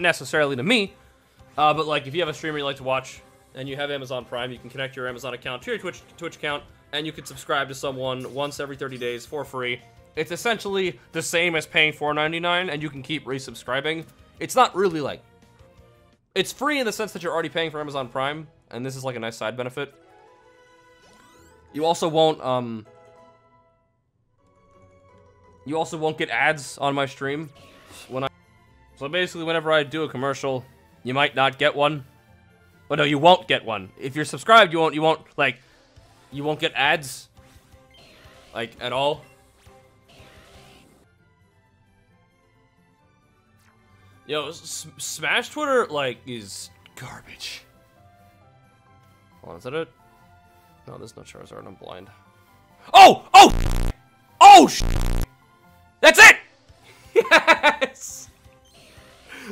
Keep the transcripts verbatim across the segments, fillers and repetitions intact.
necessarily to me, uh, but like if you have a streamer you like to watch and you have Amazon Prime, you can connect your Amazon account to your Twitch Twitch account, and you can subscribe to someone once every thirty days for free. It's essentially the same as paying four ninety-nine, and you can keep resubscribing. It's not really like... It's free in the sense that you're already paying for Amazon Prime, and this is like a nice side benefit. You also won't, um... You also won't get ads on my stream. when I. So basically, whenever I do a commercial, you might not get one. But no, you won't get one. If you're subscribed, you won't, you won't, like... You won't get ads. Like, at all. Yo, S Smash Twitter, like, is garbage. Hold on, is that it? No, there's no Charizard, I'm blind. Oh! Oh! Oh, sh That's it! Yes!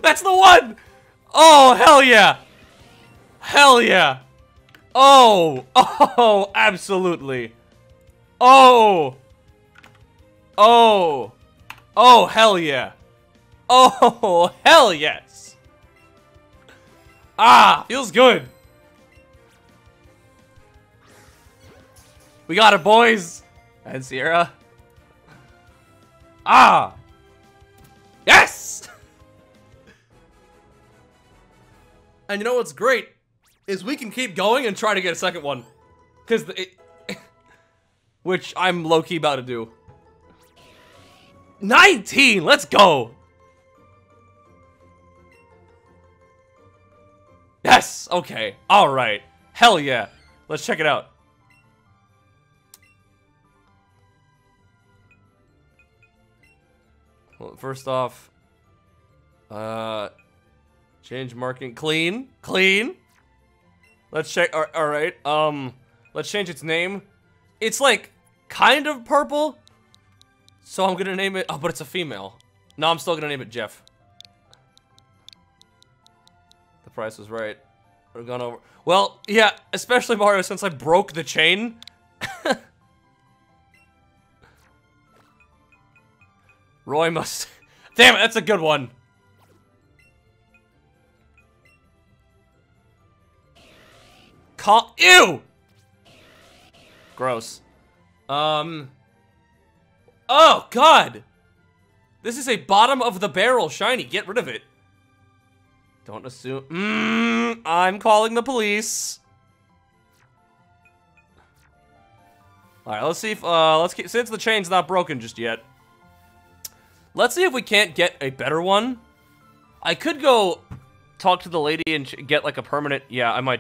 That's the one! Oh, hell yeah! Hell yeah! Oh! Oh, absolutely! Oh! Oh! Oh, hell yeah! Oh, hell yes! Ah, feels good! We got it, boys! And Sierra. Ah! Yes! And you know what's great? Is we can keep going and try to get a second one. Cause the- it, which I'm low-key about to do. nineteen! Let's go! Yes! Okay. Alright. Hell yeah. Let's check it out. Well, first off... Uh... Change marking. Clean. Clean. Let's check. Alright. Um... Let's change its name. It's like... Kind of purple. So I'm gonna name it... Oh, but it's a female. No, I'm still gonna name it Jeff. Price was right. We're gone over. Well, yeah, especially Mario, since I broke the chain. Roy must. Damn it, that's a good one. Call. Ew. Gross. Um. Oh God. This is a bottom of the barrel shiny. Get rid of it. Don't assume. Mm, I'm calling the police. All right, let's see if uh, let's keep, since the chain's not broken just yet. Let's see if we can't get a better one. I could go talk to the lady and get like a permanent. Yeah, I might